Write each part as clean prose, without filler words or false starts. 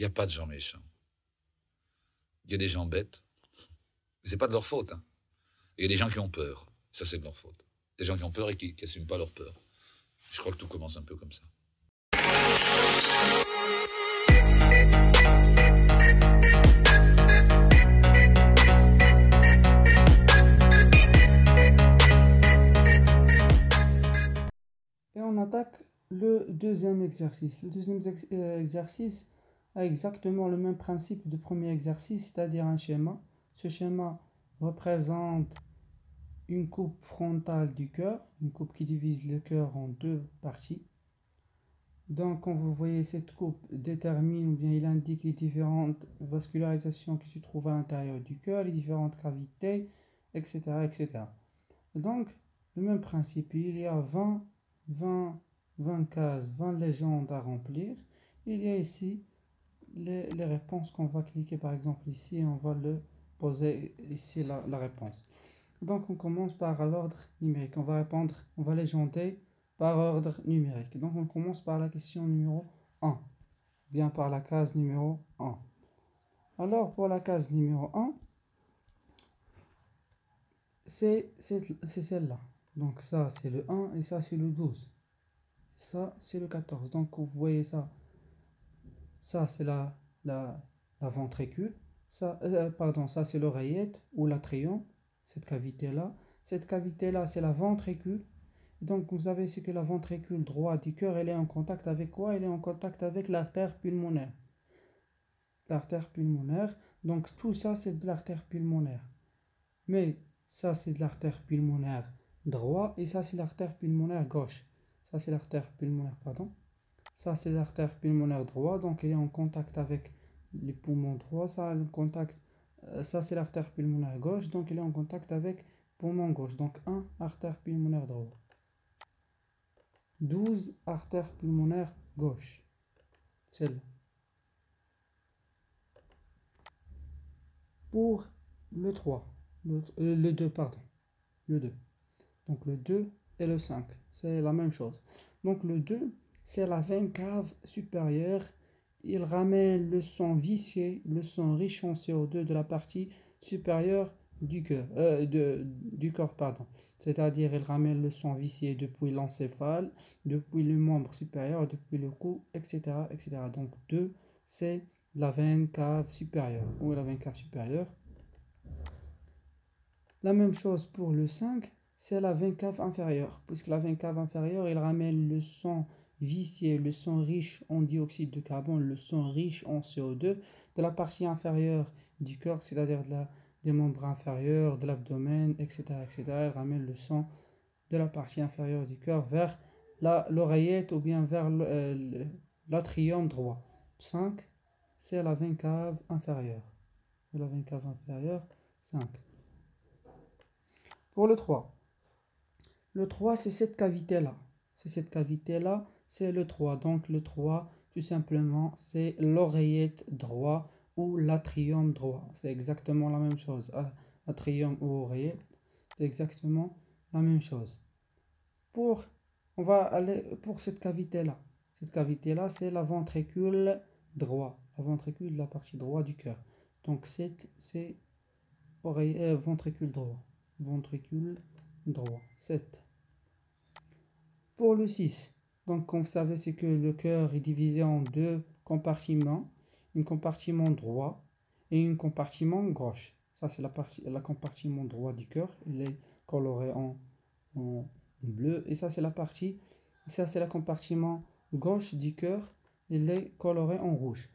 Il n'y a pas de gens méchants. Il y a des gens bêtes. Mais ce n'est pas de leur faute. Hein. Il y a des gens qui ont peur. Ça, c'est de leur faute. Des gens qui ont peur et qui n'assument pas leur peur. Je crois que tout commence un peu comme ça. Et on attaque le deuxième exercice. Le deuxième exercice a exactement le même principe du premier exercice, c'est-à-dire un schéma. Ce schéma représente une coupe frontale du cœur, une coupe qui divise le cœur en deux parties. Donc, quand vous voyez cette coupe détermine ou bien il indique les différentes vascularisations qui se trouvent à l'intérieur du cœur, les différentes cavités, etc., etc. Donc, le même principe, il y a 20 cases, 20 légendes à remplir. Il y a ici les réponses qu'on va cliquer par exemple ici et on va le poser ici la réponse. Donc on commence par l'ordre numérique. On va répondre, on va légender par ordre numérique. Donc on commence par la question numéro 1, bien par la case numéro 1. Alors pour la case numéro 1, c'est celle-là. Donc ça c'est le 1 et ça c'est le 12. Ça c'est le 14. Donc vous voyez ça. Ça c'est la ventricule. Ça, pardon, ça c'est l'oreillette ou l'atrium. Cette cavité-là, c'est la ventricule. Donc, vous savez ce que la ventricule droite du cœur, elle est en contact avec quoi? Elle est en contact avec l'artère pulmonaire. L'artère pulmonaire. Donc, tout ça, c'est de l'artère pulmonaire. Mais ça, c'est de l'artère pulmonaire droite et ça, c'est l'artère pulmonaire gauche. Ça, c'est l'artère pulmonaire, pardon. Ça, c'est l'artère pulmonaire droite. Donc, elle est en contact avec les poumons droits. Ça, elle est en contact. Ça c'est l'artère pulmonaire gauche, donc elle est en contact avec poumon gauche, donc 1 artère pulmonaire droite, 12 artère pulmonaire gauche, celle-là. Pour le 3, le 2 pardon, le 2, donc le 2 et le 5, c'est la même chose. Donc le 2 c'est la veine cave supérieure. Il ramène le sang vicié, le sang riche en CO2 de la partie supérieure du cœur, du corps, pardon. C'est-à-dire, il ramène le sang vicié depuis l'encéphale, depuis le membre supérieur, depuis le cou, etc., etc. Donc 2, c'est la veine cave supérieure. Où est la veine cave supérieure? La même chose pour le 5, c'est la veine cave inférieure, puisque la veine cave inférieure, il ramène le sang vicié, le sang riche en dioxyde de carbone, le sang riche en CO2 de la partie inférieure du corps, c'est-à-dire des membres inférieurs, de l'abdomen, etc., etc. Il ramène le sang de la partie inférieure du corps vers l'oreillette ou bien vers l'atrium droit. 5, c'est la veine cave inférieure. La veine cave inférieure, 5. Pour le 3. Le 3, c'est cette cavité-là. C'est cette cavité-là. C'est le 3. Donc le 3, tout simplement, c'est l'oreillette droite ou l'atrium droit. C'est exactement la même chose. Atrium ou oreillette, c'est exactement la même chose. On va aller pour cette cavité-là. Cette cavité-là, c'est la ventricule droite. La ventricule de la partie droite du cœur. Donc c'est ventricule droit. Ventricule droit. 7. Pour le 6. Donc, comme vous savez, c'est que le cœur est divisé en deux compartiments, un compartiment droit et un compartiment gauche. Ça, c'est la compartiment droit du cœur. Il est coloré en bleu. Et ça, c'est la compartiment gauche du cœur. Il est coloré en rouge.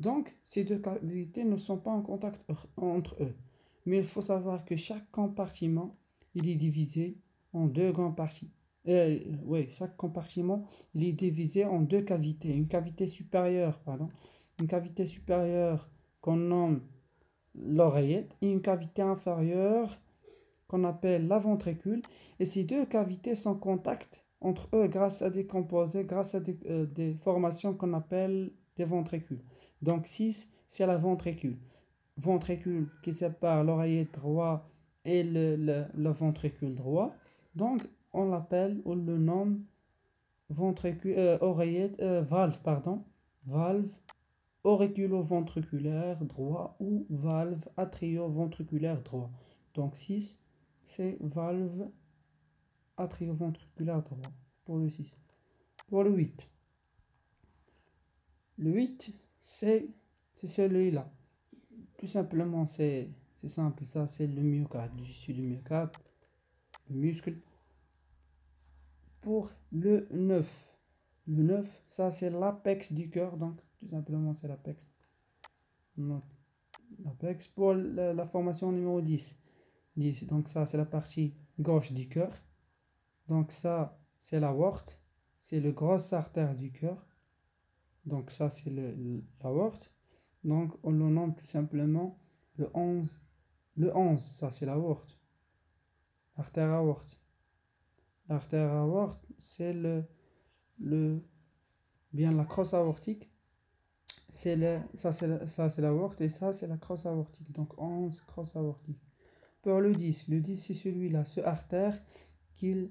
Donc, ces deux cavités ne sont pas en contact entre eux. Mais il faut savoir que chaque compartiment, il est divisé en deux grandes parties. Oui, chaque compartiment il est divisé en deux cavités. Une cavité supérieure, pardon, une cavité supérieure qu'on nomme l'oreillette et une cavité inférieure qu'on appelle la ventricule. Et ces deux cavités sont en contact entre eux grâce à des composés, grâce à des formations qu'on appelle des ventricules. Donc 6, c'est la ventricule. Ventricule qui sépare l'oreillette droite et le ventricule droit. Donc on l'appelle ou le nomme ventricule, oreillette, valve auriculaire-ventriculaire droit ou valve atrioventriculaire droit. Donc 6, c'est valve atrioventriculaire droit pour le 6. Pour le 8, c'est celui-là. Tout simplement, c'est simple, ça c'est le myocarde, le tissu du myocarde, le muscle. Pour le 9, ça c'est l'apex du cœur, donc tout simplement c'est l'apex. Pour la formation numéro 10, donc ça c'est la partie gauche du cœur. Donc ça c'est l'aorte, c'est le grosse artère du cœur. Donc ça c'est l'aorte. Donc on le nomme tout simplement le 11. Le 11, ça c'est l'aorte. L'artère aorte. L'artère aorte, c'est la crosse aortique. Ça c'est l'aorte et ça c'est la crosse aortique. Donc 11, crosse aortique. Pour le 10, c'est celui-là, ce artère qui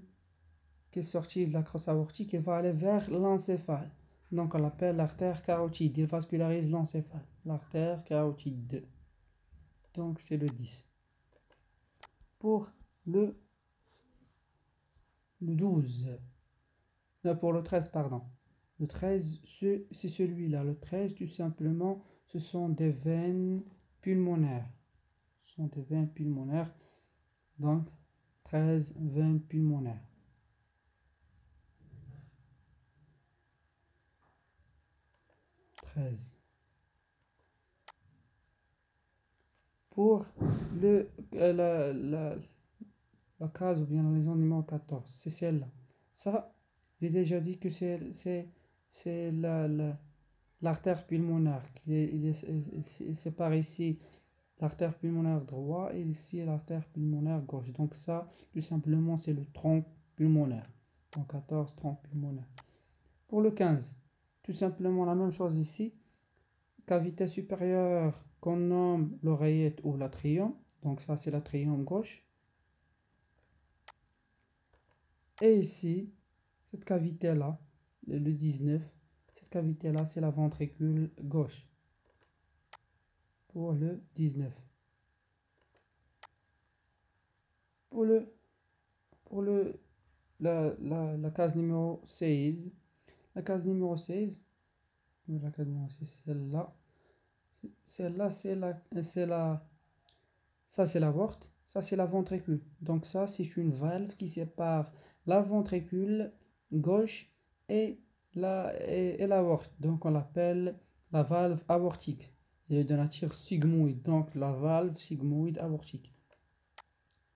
est sorti de la crosse aortique et va aller vers l'encéphale. Donc on l'appelle l'artère carotide, il vascularise l'encéphale, l'artère carotide. Donc c'est le 10. Pour le 12, non, pour le 13 pardon, le 13 c'est celui-là, le 13 tout simplement ce sont des veines pulmonaires. Ce sont des veines pulmonaires, donc 13 veines pulmonaires. Pour la case ou bien la lésion numéro 14, c'est celle-là. Ça, j'ai déjà dit que c'est l'artère pulmonaire. Il sépare ici l'artère pulmonaire droit et ici l'artère pulmonaire gauche. Donc ça, tout simplement, c'est le tronc pulmonaire. Donc 14, tronc pulmonaire. Pour le 15, tout simplement la même chose ici, cavité supérieure qu'on nomme l'oreillette ou l'atrium, donc ça c'est l'atrium gauche. Et ici, cette cavité-là, le 19, cette cavité-là c'est la ventricule gauche. Pour le 19. Pour la case numéro 16. La case numéro 6, celle-là. Celle-là, ça, c'est l'aorte. Ça, c'est la ventricule. Donc, ça, c'est une valve qui sépare la ventricule gauche et l'aorte. Donc, on l'appelle la valve aortique. Il est de nature sigmoïde. Donc, la valve sigmoïde aortique.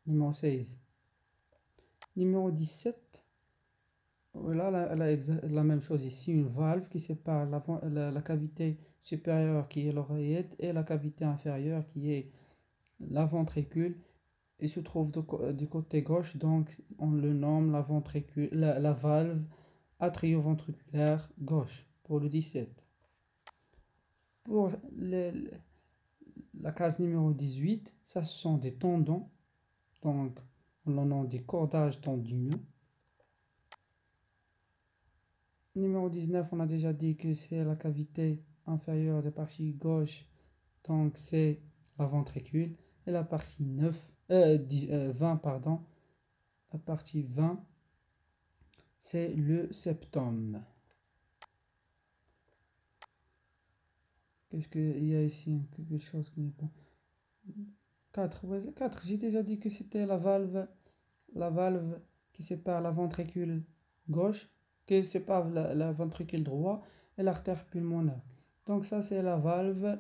Numéro 16. Numéro 17. Voilà la même chose ici, une valve qui sépare la cavité supérieure qui est l'oreillette et la cavité inférieure qui est la ventricule et se trouve du côté gauche, donc on le nomme la valve atrioventriculaire gauche pour le 17. Pour la case numéro 18, ça ce sont des tendons, donc on en nomme des cordages tendineux. Numéro 19, on a déjà dit que c'est la cavité inférieure de la partie gauche, donc c'est la ventricule. Et la partie 20, la partie 20, c'est le septum. Qu'est-ce qu'il y a ici? Quelque chose qui n'est pas... 4, j'ai déjà dit que c'était la valve qui sépare la ventricule gauche. Qui sépare la ventricule droit et l'artère pulmonaire. Donc ça c'est la valve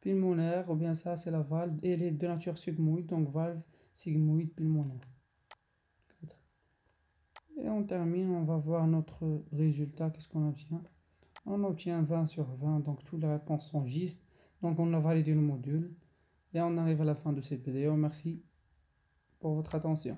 pulmonaire, ou bien ça c'est la valve, et elle est de nature sigmoïde, donc valve sigmoïde pulmonaire. Et on termine, on va voir notre résultat, qu'est-ce qu'on obtient? On obtient 20 sur 20, donc toutes les réponses sont justes, donc on a validé le module, et on arrive à la fin de cette vidéo, merci pour votre attention.